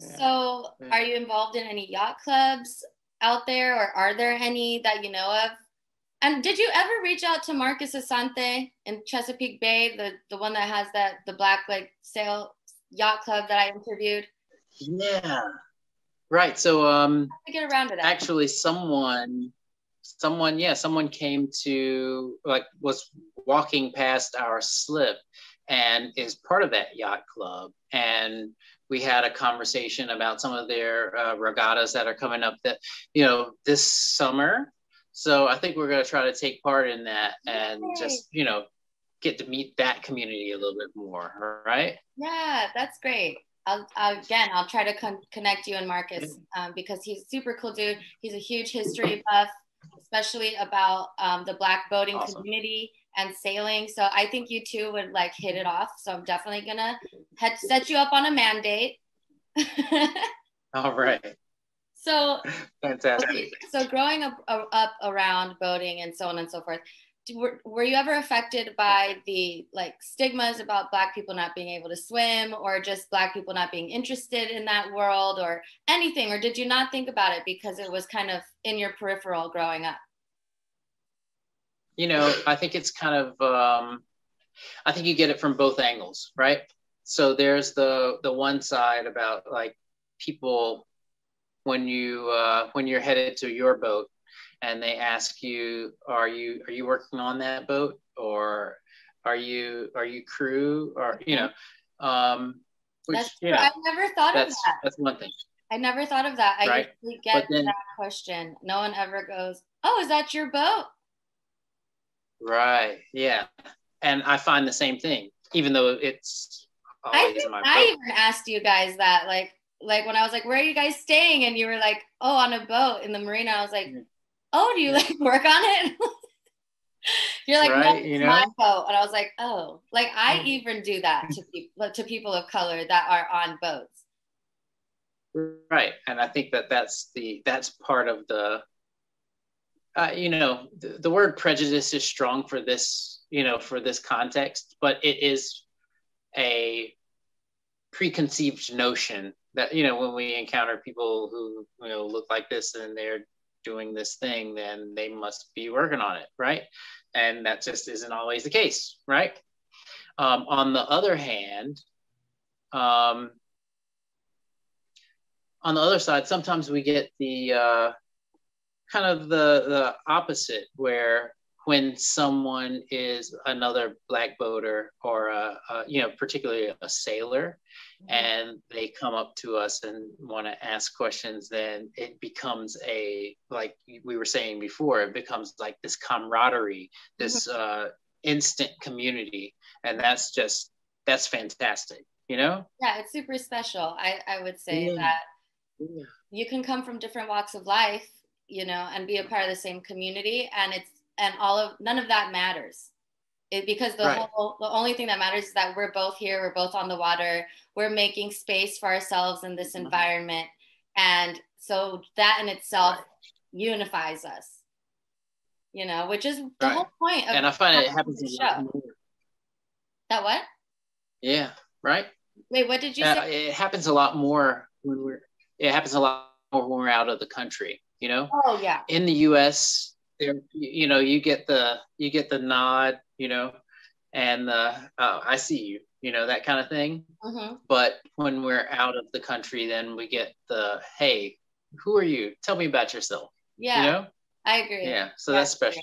Yeah. So are you involved in any yacht clubs out there, or are there any that you know of? And did you ever reach out to Marcus Asante in Chesapeake Bay, the one that has that the black like sail yacht club that I interviewed? Yeah, right. So I get around to that. Actually, someone came to, like, was walking past our slip and is part of that yacht club, and we had a conversation about some of their regattas that are coming up that, you know, this summer. So I think we're going to try to take part in that and just, you know, get to meet that community a little bit more, right? Yeah, that's great. I'll try to connect you and Marcus because he's a super cool dude. He's a huge history buff, especially about the Black boating community and sailing. So I think you two would like hit it off. So I'm definitely going to set you up on a mandate. All right. So fantastic. Okay, so growing up around boating and so on and so forth, were you ever affected by the like stigmas about Black people not being able to swim, or just Black people not being interested in that world or anything? Or did you not think about it because it was kind of in your peripheral growing up? You know, I think it's kind of, I think you get it from both angles, right? So there's the one side about like people, when you're headed to your boat and they ask you, are you working on that boat, or are you crew, or, you know, which, you know, I never thought of that. That's one thing. I never thought of that. I usually get that question. No one ever goes, oh, is that your boat? Right. Yeah. And I find the same thing, even though it's always my boat. I even asked you guys that, like when I was like, where are you guys staying? And you were like, oh, on a boat in the marina. I was like, oh, do you like work on it? You're like, right, no, it's, you know, my boat. And I was like, oh, like I even do that to people of color that are on boats. Right. And I think that that's part of the, you know, the word prejudice is strong for this, you know, for this context, but it is a preconceived notion that, you know, when we encounter people who, you know, look like this and they're doing this thing, then they must be working on it, right? And that just isn't always the case, right? On the other hand, on the other side, sometimes we get the kind of the opposite, where when someone is another Black boater or a you know, particularly a sailor, and they come up to us and want to ask questions, then it becomes a, like we were saying before, it becomes like this camaraderie, this instant community, and that's fantastic, you know? Yeah, it's super special. I would say that you can come from different walks of life, you know, and be a part of the same community, and it's, and none of that matters, because the only thing that matters is that we're both here, we're both on the water, we're making space for ourselves in this environment, and so that in itself unifies us, you know, which is the whole point of, and I find it happens in the show. That what? Yeah, right. Wait, what did you say? It happens a lot more when we're out of the country, you know. Oh yeah. In the U.S. there, you know, you get the nod, you know, and oh, I see you, you know, that kind of thing. But when we're out of the country, then we get the, hey, who are you? Tell me about yourself. Yeah, you know? I agree. Yeah, so that's special.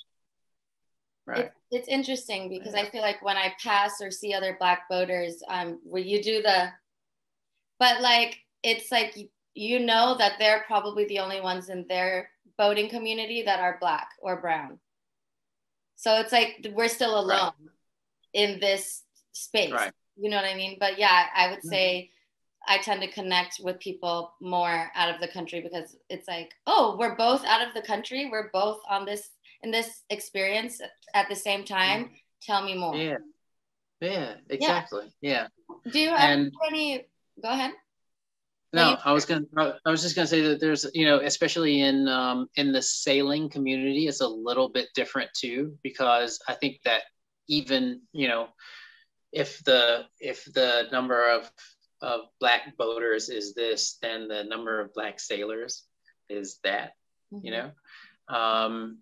Right. It's interesting because I feel like when I pass or see other Black boaters, where you do the, but like it's like you know that they're probably the only ones in their boating community that are Black or brown. So it's like we're still alone in this space. Right. You know what I mean? But yeah, I would say I tend to connect with people more out of the country, because it's like, oh, we're both out of the country. We're both on this, in this experience at the same time. Tell me more. Yeah. Yeah, exactly. Yeah. Do you have any, go ahead. No, I was just gonna say that there's, you know, especially in the sailing community, it's a little bit different too, because I think that even, you know, if the number of of Black boaters is this, then the number of Black sailors is that, you know?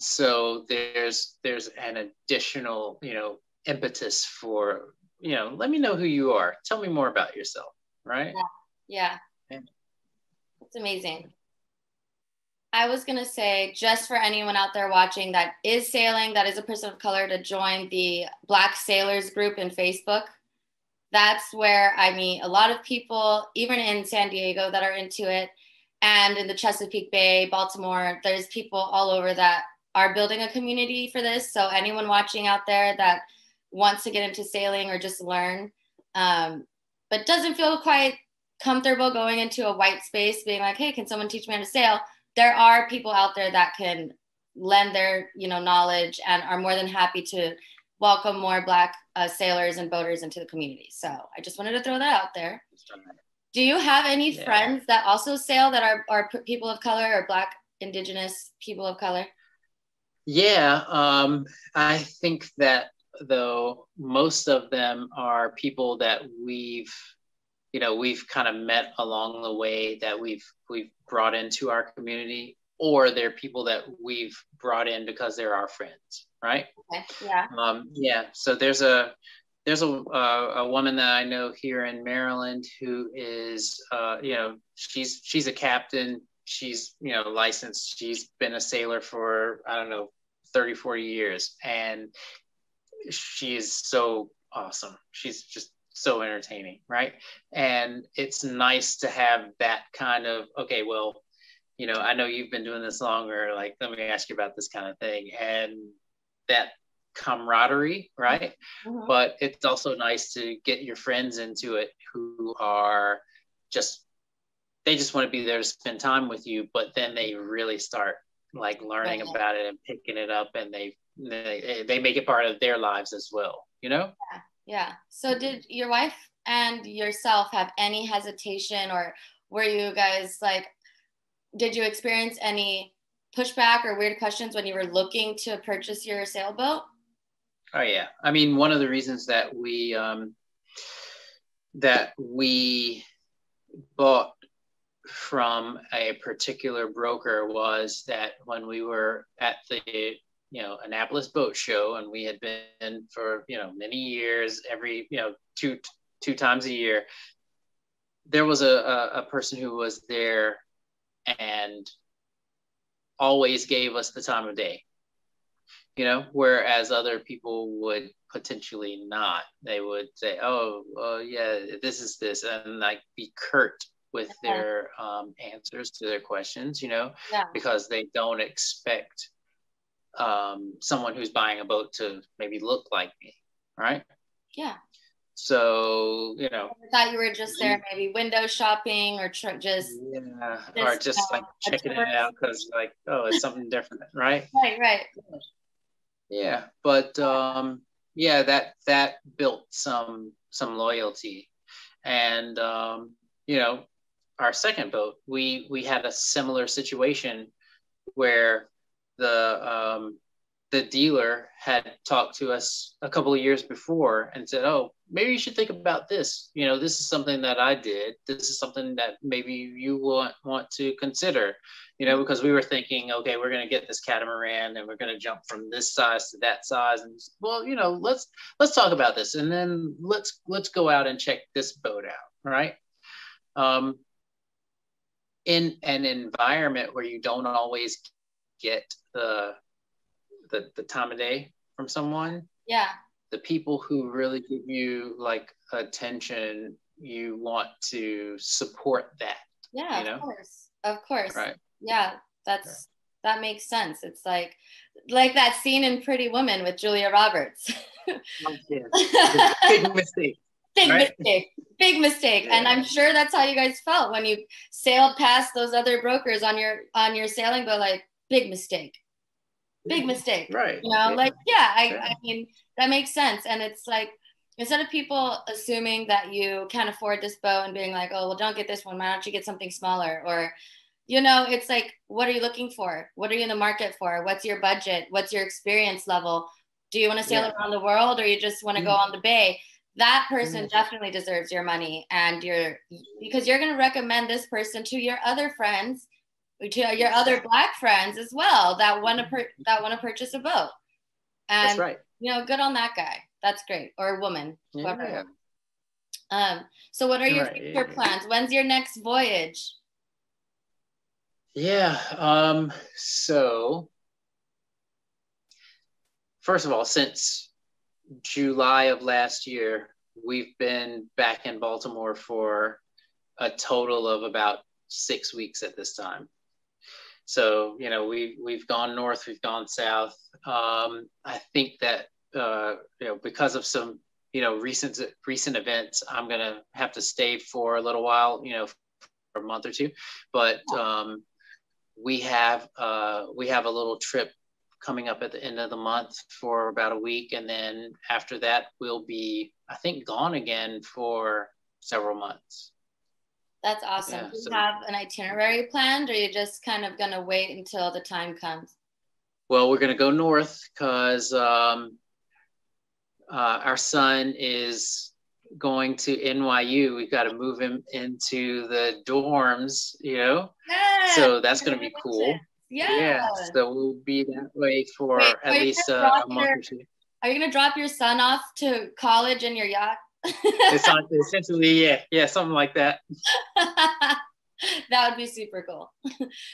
So there's an additional, impetus for, let me know who you are. Tell me more about yourself, right? Yeah. It's amazing. I was going to say, just for anyone out there watching that is sailing, that is a person of color, to join the Black Sailors group in Facebook. That's where I meet a lot of people, even in San Diego, that are into it. And in the Chesapeake Bay, Baltimore, there's people all over that are building a community for this. So anyone watching out there that wants to get into sailing or just learn, but doesn't feel quite comfortable going into a white space, being like, hey, can someone teach me how to sail? There are people out there that can lend their, knowledge and are more than happy to welcome more Black sailors and boaters into the community. So I just wanted to throw that out there. Do you have any friends that also sail that are people of color or Black, Indigenous people of color? Yeah, I think that though most of them are people that we've kind of met along the way, that we've brought into our community, or they're people that we've brought in because they're our friends, right? Okay. Yeah. Yeah. So there's a woman that I know here in Maryland who is, she's a captain. She's, licensed. She's been a sailor for, 30, 40 years. And she is so awesome. She's just so entertaining, right? And it's nice to have that kind of, okay, well, I know you've been doing this longer, like, let me ask you about this kind of thing. And that camaraderie, right? Mm-hmm. But it's also nice to get your friends into it who are they just want to be there to spend time with you, but then they really start like learning about it and picking it up, and they make it part of their lives as well, Yeah. So did your wife and yourself have any hesitation, or were you guys like, did you experience any pushback or weird questions when you were looking to purchase your sailboat? Oh yeah. I mean, one of the reasons that we bought from a particular broker was that when we were at the Annapolis Boat Show, and we had been for many years, every two times a year, there was a person who was there and always gave us the time of day, whereas other people would potentially not. They would say, oh yeah, this is this, and like be curt with their answers to their questions, because they don't expect someone who's buying a boat to maybe look like me, right? Yeah. So, I thought you were just there maybe window shopping or checking it out because like, oh, it's something different, right? Right. Yeah, but that built some loyalty. And our second boat, we had a similar situation where the dealer had talked to us a couple of years before and said, oh, maybe you should think about this. This is something that I did. This is something that maybe you want to consider, because we were thinking, okay, we're going to get this catamaran and we're going to jump from this size to that size. And well, let's talk about this. And then let's go out and check this boat out. Right. In an environment where you don't always get the time of day from someone, the people who really give you like attention, you want to support that. Of course right? That makes sense. It's like that scene in Pretty Woman with Julia Roberts. Big mistake. Yeah. And I'm sure that's how you guys felt when you sailed past those other brokers on your sailing boat, like, big mistake, right? I mean, that makes sense. And it's like, instead of people assuming that you can't afford this boat and being like, oh well, don't get this one, why don't you get something smaller? Or it's like, what are you looking for? What are you in the market for? What's your budget? What's your experience level? Do you want to sail around the world, or you just want to go on the bay? that person definitely deserves your money, and because you're going to recommend this person to your other friends, to your other Black friends as well that want to purchase a boat. And that's right. You know, good on that guy. That's great, or woman, whatever. Yeah. So what are your future plans? When's your next voyage? Yeah. So first of all, since July of last year, we've been back in Baltimore for a total of about 6 weeks at this time. So, you know, we've gone north, we've gone south. I think that, you know, because of some, you know, recent events, I'm going to have to stay for a little while, you know, for a month or two, but we have a little trip coming up at the end of the month for about a week. And then after that, we'll be, I think, gone again for several months. That's awesome. Yeah, do you have an itinerary planned, or are you just kind of going to wait until the time comes? Well, we're going to go north because our son is going to NYU. We've got to move him into the dorms, you know? Yes. So that's going to be cool. Yeah. Yeah. So we'll be that way for at least a month or two. Are you going to drop your son off to college in your yacht? Essentially, yeah, something like that. That would be super cool,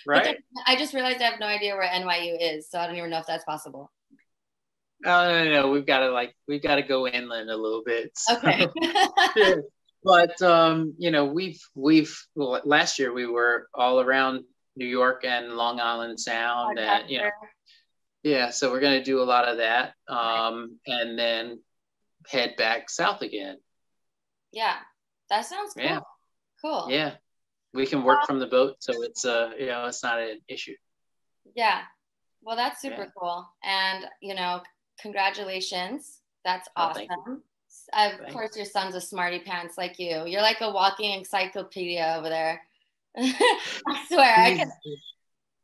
right? I just realized I have no idea where NYU is, so I don't even know if that's possible. No, we've got to go inland a little bit. So. Okay. Yeah. But you know, well, last year we were all around New York and Long Island Sound, and you know, yeah. So we're gonna do a lot of that, and then head back south again. Yeah, that sounds cool. Yeah. Cool. Yeah, we can work from the boat, so it's you know, it's not an issue. Yeah, well, that's super cool, and you know, congratulations. That's awesome. Oh, of course, your son's a smarty pants like you. You're like a walking encyclopedia over there. I swear,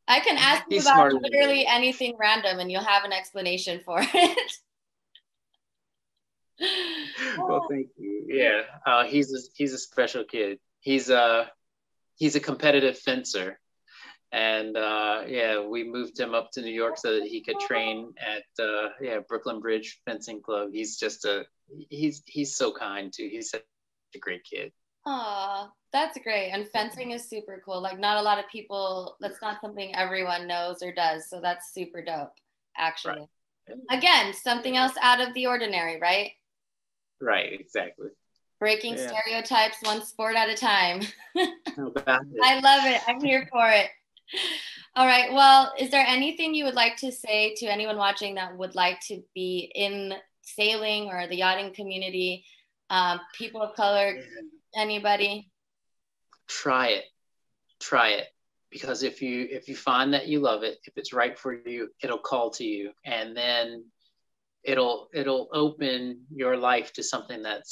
I can ask you about literally anything random, and you'll have an explanation for it. Well, thank you. Yeah, he's a special kid. He's a competitive fencer, and yeah, we moved him up to New York so that he could train at Brooklyn Bridge Fencing Club. He's so kind too. He's such a great kid. Aw, that's great. And fencing is super cool. Like, not a lot of people. That's not something everyone knows or does. So that's super dope. Actually, right. Again, something else out of the ordinary, right? Right, exactly. Breaking stereotypes, one sport at a time. I love it. I'm here for it. All right. Well, is there anything you would like to say to anyone watching that would like to be in sailing or the yachting community, people of color, anybody? Try it. Because if you find that you love it, if it's right for you, it'll call to you. And then it'll open your life to something that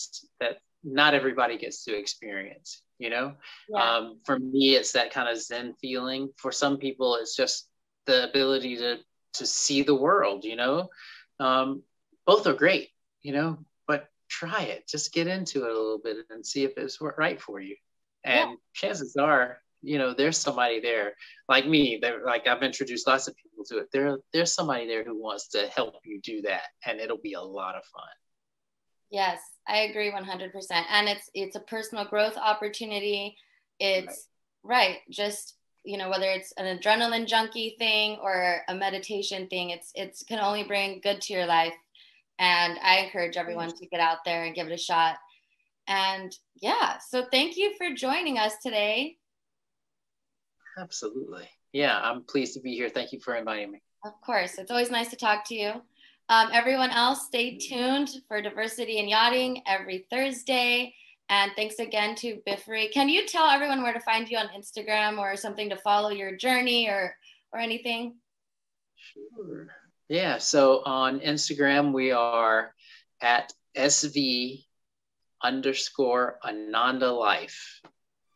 not everybody gets to experience, you know? Yeah. For me, it's that kind of Zen feeling. For some people, it's just the ability to see the world, you know? Both are great, you know, but try it. Just get into it a little bit and see if it's right for you. And chances are, you know, there's somebody there like me, I've introduced lots of people to it. There's somebody there who wants to help you do that, and it'll be a lot of fun. Yes, I agree 100%. And it's a personal growth opportunity. It's right. Just, you know, whether it's an adrenaline junkie thing or a meditation thing, it's can only bring good to your life. And I encourage everyone to get out there and give it a shot. And yeah, so thank you for joining us today. Absolutely. Yeah, I'm pleased to be here. Thank you for inviting me. Of course. It's always nice to talk to you. Everyone else, stay tuned for Diversity in Yachting every Thursday. And thanks again to Biffery. Can you tell everyone where to find you on Instagram or something to follow your journey or anything? Sure. Yeah, so on Instagram, we are at SV_AnandaLife.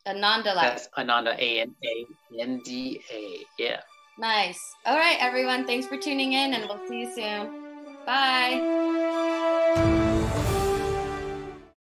Ananda Life. That's Ananda, ANANDA. Yeah. Nice. All right, everyone. Thanks for tuning in, and we'll see you soon. Bye.